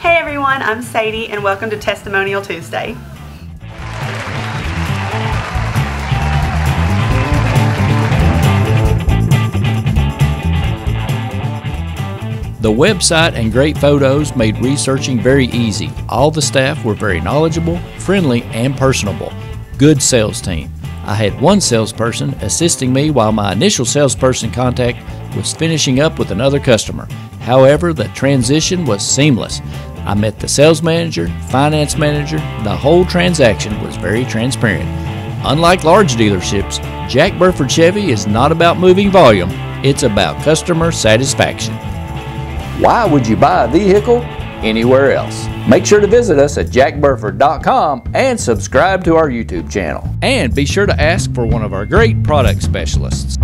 Hey everyone, I'm Sadie and welcome to Testimonial Tuesday. The website and great photos made researching very easy. All the staff were very knowledgeable, friendly, and personable. Good sales team. I had one salesperson assisting me while my initial salesperson contact was finishing up with another customer. However, the transition was seamless. I met the sales manager, finance manager. The whole transaction was very transparent. Unlike large dealerships, Jack Burford Chevy is not about moving volume. It's about customer satisfaction. Why would you buy a vehicle anywhere else? Make sure to visit us at jackburford.com and subscribe to our YouTube channel. And be sure to ask for one of our great product specialists.